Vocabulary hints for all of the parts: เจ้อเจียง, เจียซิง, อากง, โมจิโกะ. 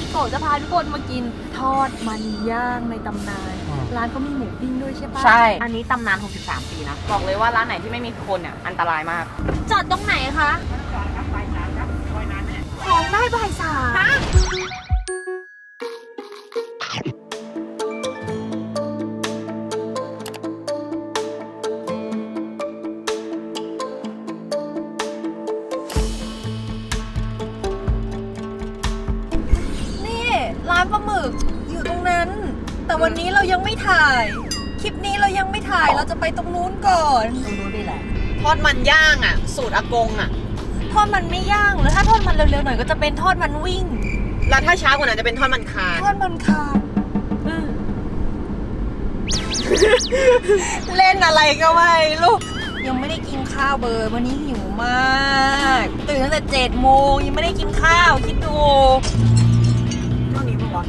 จิโกะจะพาทุกคนมากินทอดมันย่างในตำนานร้านเขามีหมูปิ้งด้วยใช่ปะใช่อันนี้ตำนาน63ปีนะบอกเลยว่าร้านไหนที่ไม่มีคนเนี่ยอันตรายมากจอดตรงไหนคะจอดครับบ่ายสามครับซอยนั้นเนี่ยของได้บ่ายสามแต่วันนี้เรายังไม่ถ่ายคลิปนี้เรายังไม่ถ่ายเราจะไปตรงนู้นก่อนตรงนู้นนี่แหละทอดมันย่างอ่ะสูตรอากงอ่ะทอดมันไม่ย่างแล้วถ้าทอดมันเร็วๆหน่อยก็จะเป็นทอดมันวิ่งแล้วถ้าช้ากว่านั้นจะเป็นทอดมันคานเล่นอะไรก็ไม่ลูกยังไม่ได้กินข้าวเบอร์วันนี้หิวมากตื่นตั้งแต่7 โมงยังไม่ได้กินข้าวคิดดูเท่านี้ปะวะ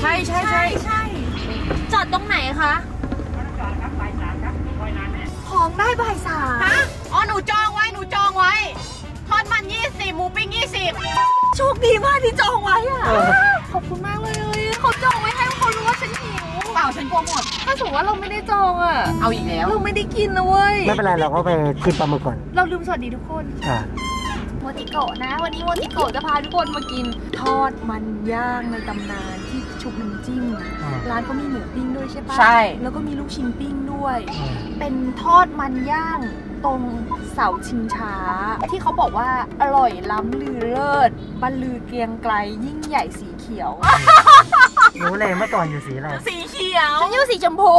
ใช่ใช่ใช่ใช่จอดตรงไหนคะจอดครับบ่ายสามครับคอยนานแน่ของได้บ่ายสามฮะอ๋อหนูจองไว้ทอดมัน20หมูปิ้ง20โชคดีมากที่จองไว้อะขอบคุณมากเลยเขาจองไว้ให้เขารู้ว่าฉันหิวเปล่าฉันกลัวหมดถ้าสมมติว่าเราไม่ได้จองอะเอาอีกแล้วเราไม่ได้กินนะเว้ยไม่เป็นไรเราก็ไปกินปลาหมึกก่อนเราลืมสวัสดีทุกคนค่ะโมจิโกะนะวันนี้โมจิโกะจะพาทุกคนมากินทอดมันย่างในตำนานที่ชุบน้ำจิ้มร้านเขามีหมูปิ้งด้วยใช่ปะใช่แล้วก็มีลูกชิ้นปิ้งด้วยเป็นทอดมันย่างตรงเสาชิงช้าที่เขาบอกว่าอร่อยล้ำลือเลิศบรรลือเกรียงไกรยิ่งใหญ่สีเขียวรู้เลยเมื่อก่อนอยู่สีอะไรสีเขียวฉันอยู่สีชมพู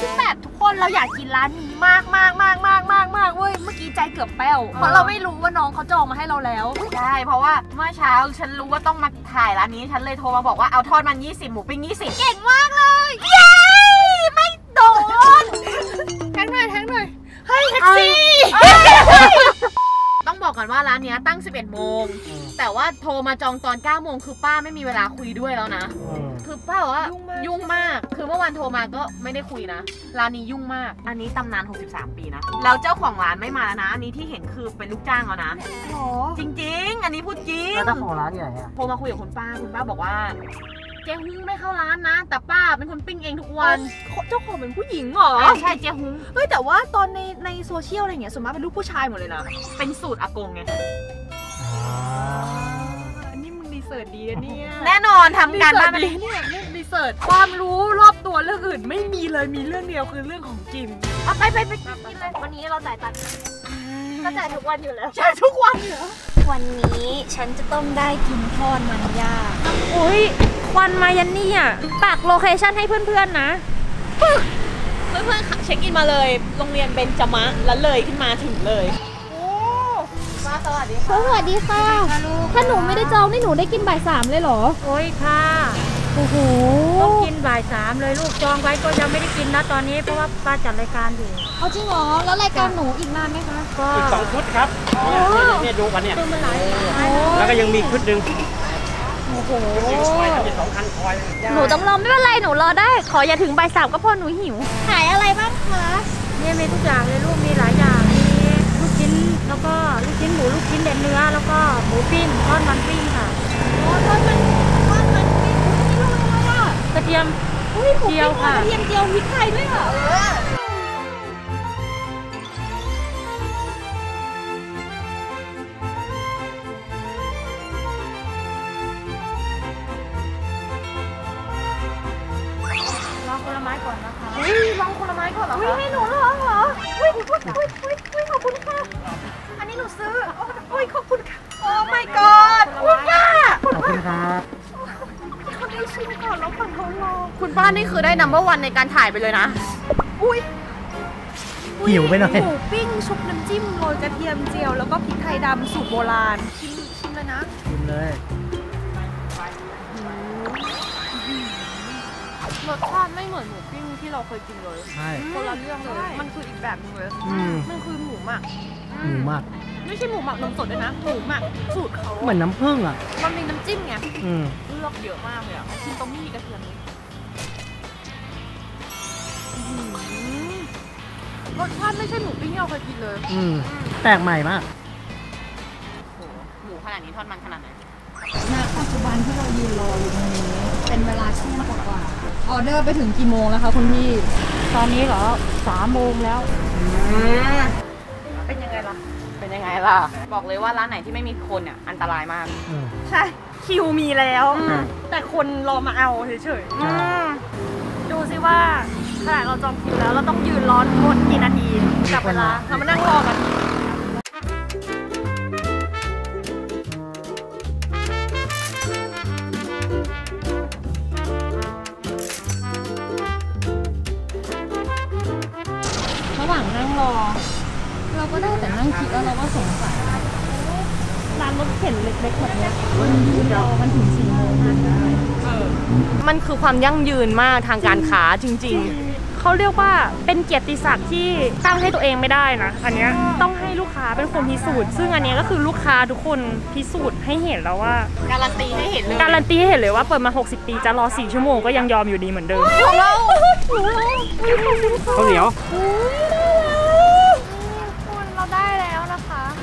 ซึ่งแบบทุกคนเราอยากกินร้านนี้มากเว้ยเมื่อกี้ใจเกือบแป้วเพราะเราไม่รู้ว่าน้องเขาจองมาให้เราแล้วใช่เพราะว่าเมื่อเช้าฉันรู้ว่าต้องมาถ่ายร้านนี้ฉันเลยโทรมาบอกว่าเอาทอดมัน20หมูปิ้ง20เก่งมากเลยเย้ไม่โดนแทงหน่อยเฮ้ยแท็กซี่ต้องบอกก่อนว่าร้านนี้ตั้ง11 โมงแต่ว่าโทรมาจองตอน9 โมงคือป้าไม่มีเวลาคุยด้วยแล้วนะคือป้าบอกว่ายุ่งมากคือเมื่อวันโทรมาก็ไม่ได้คุยนะร้านนี้ยุ่งมากอันนี้ตำนาน63ปีนะแล้วเจ้าของร้านไม่มาแล้วนะอันนี้ที่เห็นคือเป็นลูกจ้างแล้วนะจริงๆอันนี้พูดจริงแล้วเจ้าของร้านใหญ่อะโทรมาคุยกับคุณป้าบอกว่าเจ๊ฮุ้งไม่เข้าร้านนะแต่ป้าเป็นคนปิ้งเองทุกวันเจ้าของเป็นผู้หญิงเหรอใช่เจ๊ฮุ้งเฮ้ยแต่ว่าตอนในโซเชียลอะไรเงี้ยส่วนมากเป็นลูกผู้ชายหมดเลยนะเป็นสูตรอากงไงนี่มึงรีเสิร์ชดีนะเนี่ยแน่นอนทำการบ้านดีเนี่ยรีเสิร์ชความรู้รอบตัวเรื่องอื่นไม่มีเลยมีเรื่องเดียวคือเรื่องของกินเอาไปกินเลยวันนี้เราจ่ายตังค์ก็จ่ายทุกวันอยู่แล้วใช่ทุกวันเหรอวันนี้ฉันจะต้องได้กินทอดมันย่างอุ้ยควันมายันนี่อ่ะปักโลเคชั่นให้เพื่อนๆนะเพื่อนเช็คอินมาเลยโรงเรียนเบญจมะแล้วเลยขึ้นมาถึงเลยโอ้มาสวัสดีค่ะถ้าหนูไม่ได้จองนี่หนูได้กินบ่ายสามเลยเหรอโอ้ยค่ะโอ้โหต้องกินบ่ายสามเลยลูกจองไว้ก็ยังไม่ได้กินนะตอนนี้เพราะว่าป้าจัดรายการอยู่เอาจริงเหรอแล้วรายการหนูอีกนานไหมคะอีก2 ชุดครับเนี่ยดูกันเนี่ยแล้วก็ยังมีชุดหนึ่งโอ้โหหนูต้องรอไม่เป็นไรหนูรอได้ขออย่าถึงบ่ายสามก็พอหนูหิวขายอะไรบ้างคะเนี่ยมีทุกอย่างเลยลูกมีหลายอย่างมีลูกชิ้นแล้วก็ลูกชิ้นหมูลูกชิ้นเนื้อแล้วก็หมูปิ้งทอดมันปิ้งค่ะทอดมันปิ้งนี่รู้เลยว่ากระเทียมเจียวค่ะกระเทียมเจียวพริกไทยด้วยเหรอวิ่งให้หนูเหรอวิ่งขอบคุณค่ะอันนี้หนูซื้อโอ้ยขอบคุณค่ะโอ้ my god คุณป้าครับคนได้ชิมก่อนแล้วฝั่งเขารอคุณป้านี่คือได้No.1ในการถ่ายไปเลยนะอุ้ยหิวไปหน่อยหมูปิ้งชุบน้ำจิ้มโรยกระเทียมเจียวแล้วก็พริกไทยดำสูตรโบราณชิมเลยนะชิมเลยรสชาติไม่เหมือนหมูปิ้งที่เราเคยกินเลยคนละเรื่องเลยมันคืออีกแบบนึงเลยมันคือหมูหมักไม่ใช่หมูหมักนมสดด้วยนะหมูหมักสูตรเขาเหมือนน้ำผึ้งอ่ะมันมีน้ำจิ้มไงเลือกเยอะมากเลยอ่ะชิมตรงนี้กระเทียมรสชาติไม่ใช่หมูปิ้งที่เราเคยกินเลยแปลกใหม่มากหมูขนาดนี้ทอดมันขนาดไหนณปัจจุบันที่เรายืนรอ ออเดอร์ไปถึงกี่โมงแล้วคะคุณพี่ตอนนี้เหรอ3 โมงแล้วเป็นยังไงล่ะบอกเลยว่าร้านไหนที่ไม่มีคนเนี่ยอันตรายมากใช่คิวมีแล้วแต่คนรอมาเอาเฉยๆดูซิว่าขนาดเราจองคิวแล้วเราต้องยืนรอหมดกี่นาทีกับเวลาเรามานั่งรอกันระหว่างนั่งรอเราก็ได้แต่นั่งคิดแล้วเราก็สงสัยร้านรถเข็นเล็กๆแบบนี้มันถึง4 โมงมันคือความยั่งยืนมากทางการค้าจริงๆเขาเรียกว่าเป็นเกียรติศักดิ์ที่ตั้งให้ตัวเองไม่ได้นะอันนี้ต้องให้ลูกค้าเป็นคนพิสูจน์ซึ่งอันนี้ก็คือลูกค้าทุกคนพิสูจน์ให้เห็นแล้วว่าการันตีให้เห็นเลยว่าเปิดมา60 ปีจะรอ4 ชั่วโมงก็ยังยอมอยู่ดีเหมือนเดิมของเราข้าวเหนียว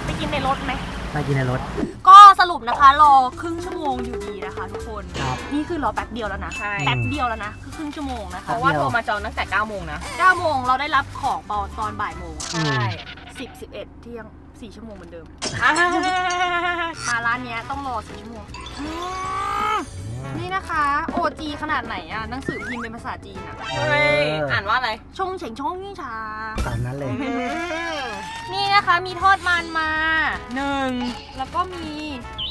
ไปกินในรถก็สรุปนะคะรอครึ่ง ชั่วโมงอยู่ดีนะคะทุกคนนี่คือรอแป๊บเดียวแล้วนะคือครึ่ง ชั่วโมงนะคะเพราะว่าโทรมาจองตั้งแต่9 โมงนะ9 โมงเราได้รับของตอนบ่าย โมงใช่10, 11 เที่ยง4 ชั่วโมงเหมือนเดิมมาร้านนี้ต้องรอ4 ชั่วโมงนี่นะคะ OG ขนาดไหนอะหนังสือพิมพ์เป็นภาษาจีนอะอ่านว่าอะไรชงเฉงชงนี่ชาตามนั้นเลยนี่นะคะมีทอดมันมา1แล้วก็มี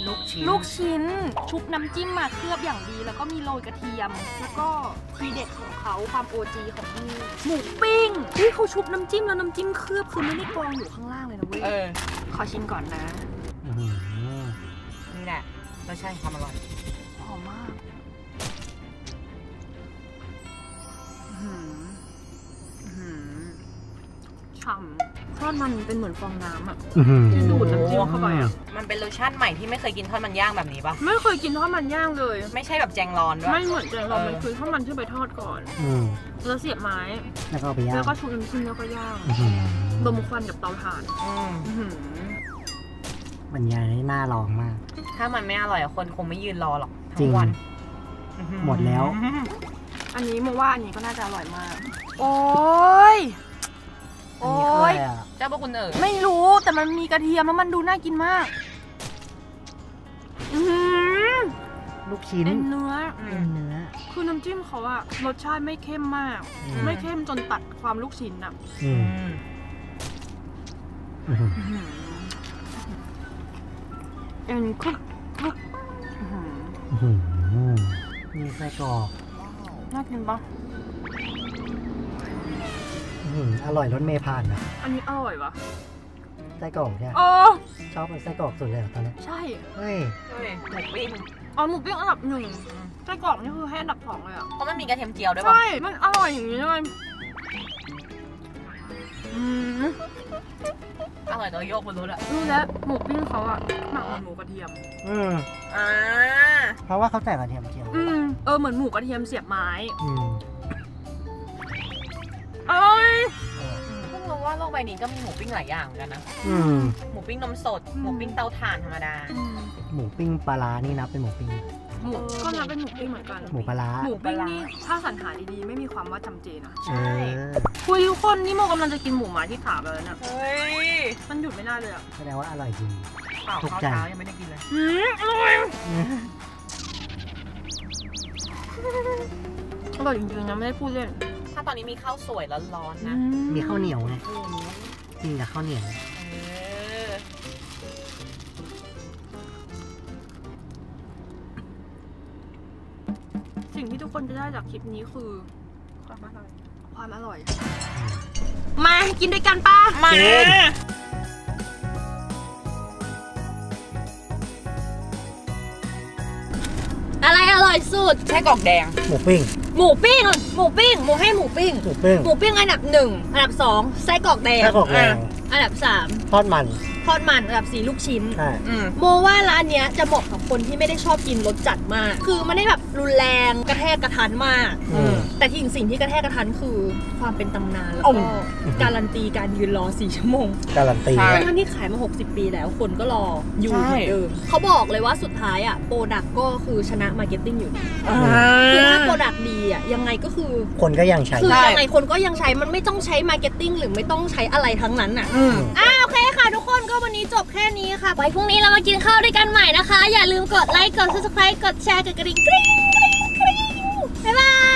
ลูกชิ้นชุบน้ำจิ้มมาเคลือบอย่างดีแล้วก็มีโรยกระเทียมแล้วก็ทีเด็ดของเขาความโอจีของนี่หมูปิ้งที่เขาชุบน้ำจิ้มแล้วน้ำจิ้มเคลือบคือไม่ได้กรองอยู่ข้างล่างเลยนะเว้ยขอชิมก่อนนะนี่แหละรสชาติความอร่อยหอมมากฉ่ำทอดมันเป็นเหมือนฟองน้ำอ่ะที่ดูดน้ำจิ้มเข้าไปอ่ะมันเป็นรสชาติใหม่ที่ไม่เคยกินทอดมันย่างแบบนี้ปะไม่เคยกินทอดมันย่างเลยไม่ใช่แบบแจงร้อนด้วยไม่เหมือนแจงร้อนมันคือทอดมันที่ไปทอดก่อนแล้วเสียบไม้แล้วก็ไปย่างแล้วก็ชุบน้ำจิ้มแล้วก็ย่างดมควันกับเตาถ่านมันย่างนี่น่าลองมากถ้ามันไม่อร่อยคนคงไม่ยืนรอหรอกทั้งวันหมดแล้วอันนี้โมว่าอันนี้ก็น่าจะอร่อยมากโอ้ยเจ้าพวกคุณไม่รู้แต่มันมีกระเทียมแล้วมันดูน่ากินมากลูกชิ้นเนื้อคือน้ำจิ้มเขาอะรสชาติไม่เข้มมากไม่เข้มจนตัดความลูกชิ้นอะมีไส้กรอกน่ากินปะอร่อยรสเมพานนะอันนี้อร่อยวะไส้กรอกเนี่ยชอบเป็นไส้กรอกสุดเลยตอนนี้ใช่เฮ้ยหมูปิ้งหมูปิ้งอันดับ1ไส้กรอกนี่คือให้อันดับ2เลยอ่ะเพราะมันมีกระเทียมเจียวด้วยใช่มันอร่อยอย่างนี้เลยอร่อยตัวโยกบนรถอะรู้แล้วหมูปิ้งเขาอะหมักหมูกระเทียมเพราะว่าเขาใส่กระเทียมเจียวเหมือนหมูกระเทียมเสียบไม้เพิ่งรู้ว่าโลกใบนี้ก็มีหมูปิ้งหลายอย่างเหมือนกันนะหมูปิ้งนมสดหมูปิ้งเตาถ่านธรรมดาหมูปิ้งปลาร้านี่นับเป็นหมูปิ้งก็นับเป็นหมูปิ้งเหมือนกันหมูปลาร้าหมูปิ้งนี่ถ้าสรรหาดีๆไม่มีความว่าจำเจนะใช่คุยทุกคนนี่โมกำลังจะกินหมูหมาที่ถามแล้วนะเฮ้ยมันหยุดไม่ได้เลยแสดงว่าอร่อยจริงทุกจานยังไม่ได้กินเลยอร่อยจริงๆนะไม่ได้พูดเล่นถ้าตอนนี้มีข้าวสวยร้อนๆนะมีข้าวเหนียวไงกินกับข้าวเหนียวสิ่งที่ทุกคนจะได้จากคลิปนี้คือความอร่อยมากินด้วยกันป่ะมาอะไรอร่อยสุดไส้กรอกแดงหมูปิ้งอันดับ 1 อันดับ 2ไส้กรอกแดงอันดับ 3ทอดมัน ทอดมันแบบสีลูกชิ้นโมว่าร้านเนี้ยจะเหมาะกับคนที่ไม่ได้ชอบกินรสจัดมากคือมันได้แบบรุนแรงกระแทกกระทันมากแต่ที่สิ่งที่กระแทกกระทันคือความเป็นตำนานแล้วก็การันตีการยืนรอ4 ชั่วโมงการันตีทั้งที่ขายมา60 ปีแล้วคนก็รออยู่เหมือนเดิมเขาบอกเลยว่าสุดท้ายอ่ะโปรดักต์ก็คือชนะมาร์เก็ตติ้งอยู่คือถ้าโปรดักต์ดีอ่ะยังไงก็คือคนก็ยังใช้คือยังไงคนก็ยังใช้มันไม่ต้องใช้มาร์เก็ตติ้งหรือไม่ต้องใช้อะไรทั้งนั้นอ่ะโอเคค่ะทุกคนก็วันนี้จบแค่นี้ค่ะไว้พรุ่งนี้เรามากินข้าวด้วยกันใหม่นะคะอย่าลืมกดไลค์กด Subscribe กดแชร์กดกระดิ่งกริ๊งกริ๊งกริ๊งบ๊ายบาย